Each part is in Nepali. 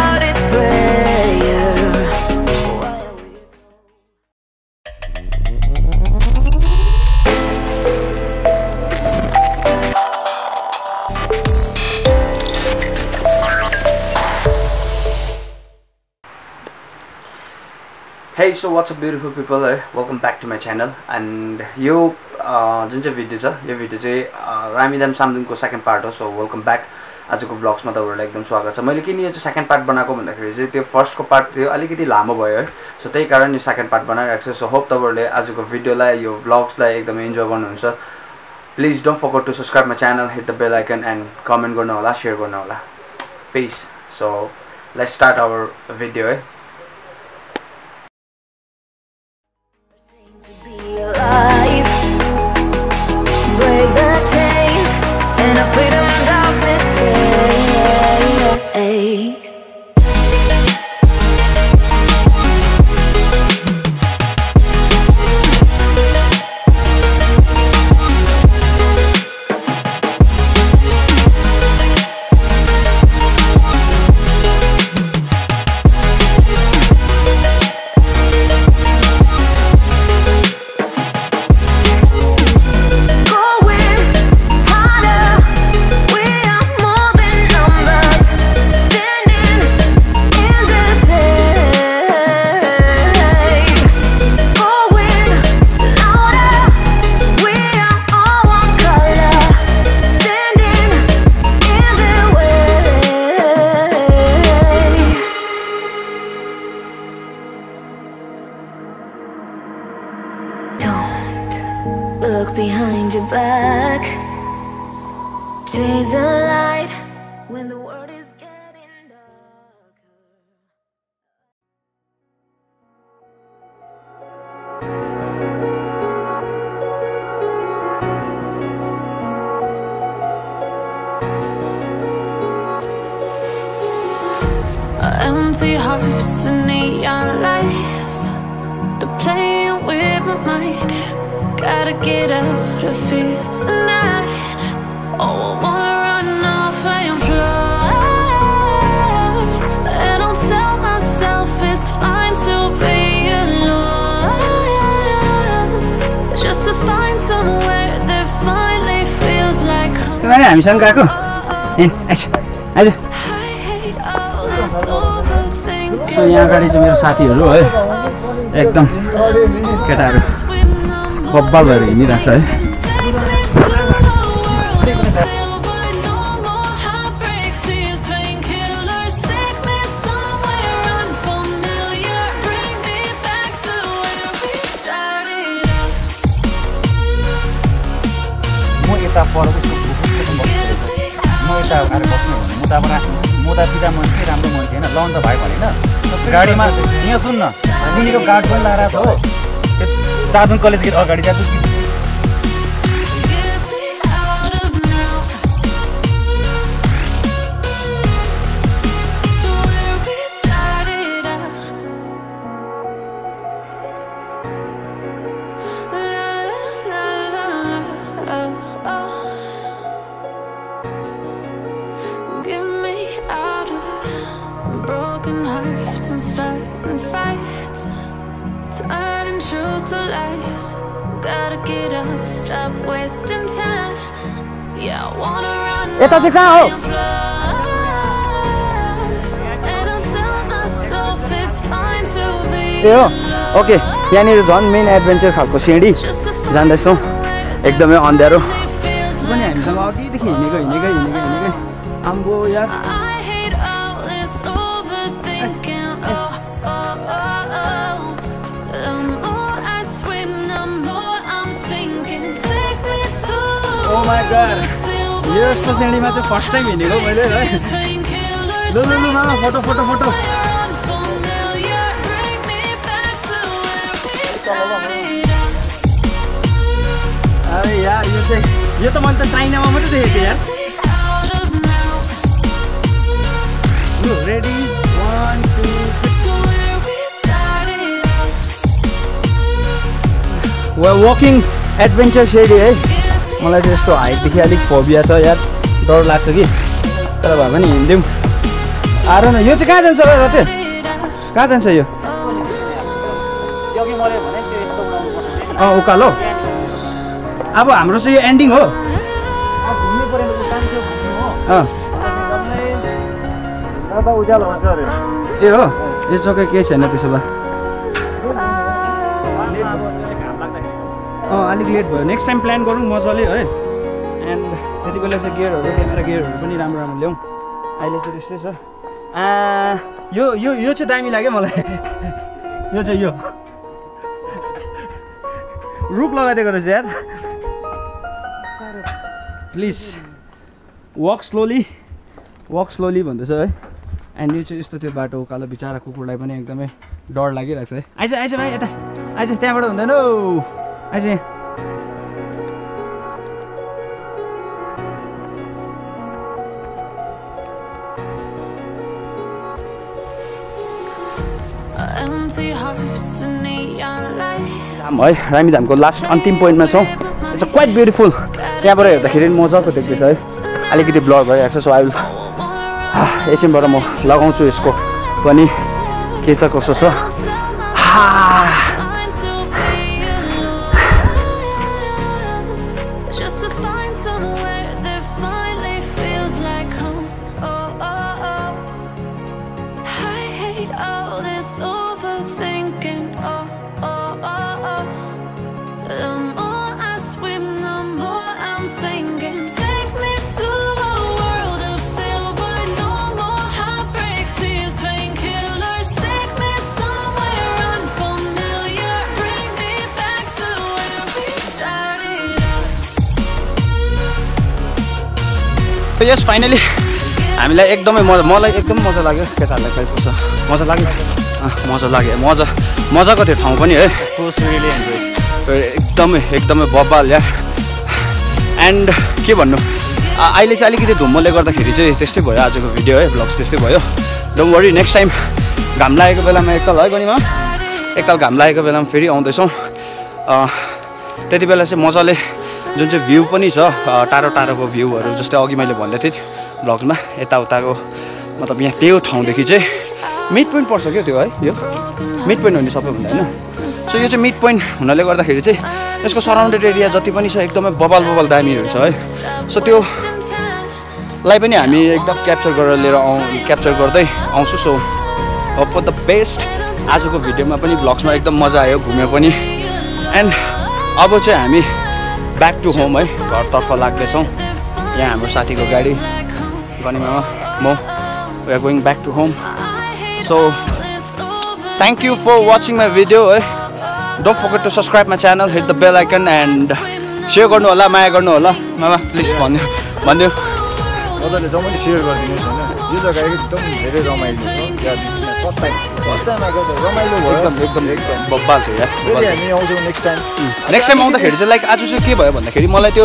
out its prayer. Why are we so... Hey, so what's up beautiful people, welcome back to my channel. And you जुन video Ramidham Samdong को second part हो, so welcome back. आजको ब्लग्समा तपाईहरुलाई एकदम स्वागत छ. मैले किन यो चाहिँ सेकेन्ड पार्ट बनाएको भन्दाखेरि चाहिँ त्यो फर्स्ट को पार्ट थियो अलिकति लामो भयो, सो त्यही कारण यो सेकेन्ड पार्ट बनाइराखेको छु. सो होप तपाईहरुले आजको भिडियोलाई यो ब्लग्सलाई एकदम इन्जोय गर्नुहुन्छ. Please don't forget to subscribe my channel, hit the bell icon and comment गर्नु होला, शेयर गर्नु होला. Peace. So let's start our video. Look behind your back. Chase a light when the world is getting darker. Empty hearts and neon lights, they're playing with my mind. Gotta get out of here tonight. Oh, I wanna run off and fly. And I'll tell myself it's fine to be alone, just to find somewhere that finally feels like home. I hate all this overthinking. So यहाँ अगाडि चाहिँ मेरो साथीहरु हो एकदम केटाहरु बब्बल भएर हिँडिरहेछ है. म यता पढ्छु, म यता आएर बस्नु भने म त अब मोटासिधा मान्छे राम्रो मान्छे हैन लन्च भाइ भनेन गाडीमा यहाँ सुन्न तिनीको गार्ड पनि लाएर छ हो. दादुन कलेज गेट अगाडि जान्छु कि turning truth to lies. Gotta get up, stop wasting time. Yeah, I wanna run off and fly. And I'll tell myself it's fine to be alone. Okay, यहाँनिर झन् मेन एडभेन्चर खालको सिँढी जाँदैछौँ. एकदमै अँध्यारो पनि हामीसँग अघिदेखि हिँडेको आम्बो यार. Oh my god, yes, this is the first time I did it. Look, mama, photo. Hey, yaar, ye to manta China ma matra dekhe yaar. Look, ready, 1, 2, 3. We're walking adventure shady, eh? मलाई त्यस्तो हाइटदेखि अलिक फोबिया छ यार, डर लाग्छ कि तर भए पनि हिँड्दिम। आरो न यो चाहिँ कहाँ जान्छ र रटे? कहाँ जान्छ यो? योगी मले भने त्यो यस्तो बनाउनु पर्छ। अ उकालो। अब हाम्रो चाहिँ यो एन्डिङ हो। अब घुम्नु पर्यो नि उकालो घुम्नु हो। अ। दादा उज्यालो हुन्छ अरे। ए हो? यो जग्गा के छैन त्यसो भए। अलिक लेट भयो, नेक्स्ट टाइम प्लान गरौँ मजाले है। एन्ड त्यति बेला चाहिँ गियरहरु, क्यामेरा गियरहरु पनि राम्रो राम्रो ल्याउँ। अहिले चाहिँ त्यस्तै छ। यो यो यो चाहिँ दामी लाग्यो मलाई। यो चाहिँ यो रुख लगाइदिएको रहेछ यार। प्लिज वक स्लोली भन्दैछ है। एन्ड यो चाहिँ यस्तो त्यो बाटो उकालो, बिचारा कुकुरलाई पनि एकदमै डर लागिरहेको छ है। आइज आइज भाइ यता आइज, त्यहाँबाट हुँदैन हौ। आइज यहाँ। है रामीधामको लास्ट अन्तिम पोइन्टमा छौँ। इट्स क्वाइट ब्युटिफुल, त्यहाँबाट हेर्दाखेरि मजाको देख्दैछ है। अलिकति ब्लर भइरहेको छ, सो अहिले एकछिनबाट म लगाउँछु यसको पनि के छ कसो छ। यस फाइनली हामीलाई एकदमै मजा, मलाई एकदमै मजा लाग्यो। केटाहरूलाई कहिलेको छ मजा लाग्यो, मजाको त्यो ठाउँ पनि है। एकदमै बब्बाल यार। एन्ड के भन्नु, अहिले चाहिँ अलिकति धुम्मले गर्दाखेरि चाहिँ त्यस्तै भयो आजको भिडियो है, भ्लग्स त्यस्तै भयो। डोन्ट वरी, नेक्स्ट टाइम घाम लागेको बेलामा एकताल है गनीमा, एकताल घाम लागेको बेलामा फेरि आउँदैछौँ। त्यति बेला चाहिँ मजाले जुन चाहिँ भ्यू पनि छ, टाढो टाढोको भ्यूहरू, जस्तै अघि मैले भन्दै थिएँ भ्लगमा यताउताको, मतलब यहाँ त्यो ठाउँदेखि चाहिँ मिड पोइन्ट पर्छ क्या त्यो है। यो मिड पोइन्ट हुने सबैभन्दा होइन, सो यो चाहिँ मिड पोइन्ट हुनाले गर्दाखेरि चाहिँ यसको सराउन्डेड एरिया जति पनि छ एकदमै बबाल दामीहरू छ है। सो त्योलाई पनि हामी एकदम क्याप्चर गरेर लिएर क्याप्चर गर्दै आउँछु। So hope for the best. आजको भिडियोमा पनि भ्लग्समा एकदम मजा आयो, घुम्यो पनि। एन्ड अब चाहिँ हामी ब्याक टु होम है, घरतर्फ लाग्दैछौँ। यहाँ हाम्रो साथीको गाडी, गनिमामा म, we are going back to home. So thank you for watching my video है। Don't forget to subscribe my channel, hit the bell icon and share गर्नु होला, माया गर्नु होला। मामा प्लिज भनिदियो मजाले जम्मै सेयर गरिदिनुहोस् होइन। यो जग्गा एकदम धेरै रमाइलो हो, एकदम बब्बाल थियो यार। हामी आउँछौँ नेक्स्ट टाइम। नेक्स्ट टाइम आउँदाखेरि चाहिँ लाइक आज चाहिँ के भयो भन्दाखेरि मलाई त्यो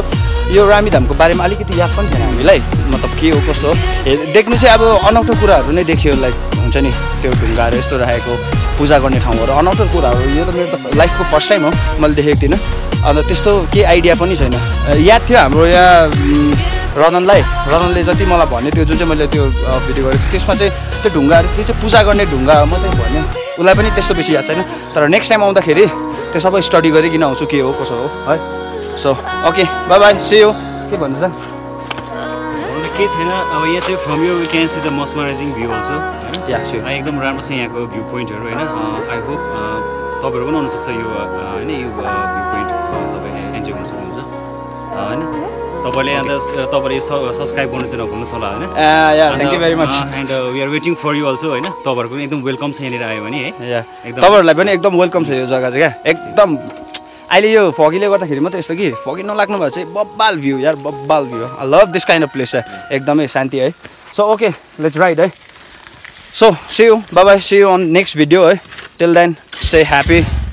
यो रामीधामको बारेमा अलिकति याद पनि थिएन हामीलाई, मतलब के हो कस्तो हो। देख्नु चाहिँ अब अनौठो कुराहरू नै देखियो, लाइक हुन्छ नि त्यो ढुङ्गाहरू यस्तो राखेको, पूजा गर्ने ठाउँहरू, अनौठो कुराहरू। यो त मेरो लाइफको फर्स्ट टाइम हो, मैले देखेको थिइनँ। अन्त त्यस्तो केही आइडिया पनि छैन। याद थियो हाम्रो यहाँ रननले जति मलाई भन्यो, त्यो जुन चाहिँ मैले त्यो भिडियो गरेको त्यसमा चाहिँ त्यो ढुङ्गाहरू, त्यो चाहिँ पूजा गर्ने ढुङ्गा मात्रै भन्यो। उसलाई पनि त्यस्तो बेसी याद छैन, तर नेक्स्ट टाइम आउँदाखेरि त्यो सबै स्टडी गरिकन आउँछु के हो कसो हो है। So okay, bye bye, see you. के भन्दैछ केही छैन, अब यहाँ चाहिँ from you we can see the mesmerising view also होइन। एकदम राम्रो छ यहाँको भ्यू पोइन्टहरू होइन। आई होप तपाईँहरू पनि आउनुसक्छ यो होइन, यो भ्यू पोइन्ट तपाईँले एन्जोय गर्नु सक्नुहुन्छ होइन। तपाईँले अन्त तपाईँले सब्सक्राइब गर्नु चाहिँ नभुल्नुहोस् होला होइन। Thank you very much. And we are waiting for you also होइन। तपाईँहरूको पनि एकदम वेलकम छ यहाँनिर आयो भने है, एकदम तपाईँहरूलाई पनि एकदम वेलकम छ यो जग्गा चाहिँ क्या। एकदम अहिले यो फगीले गर्दाखेरि मात्रै यस्तो कि, फगी नलाग्नु भए चाहिँ बब्बाल भ्यू यार, बब्बाल view. I love this kind of place है, एकदमै शान्ति है। सो ओके, लेट्स राइड है। So see you, bye bye, see you on next video है। Till then stay happy.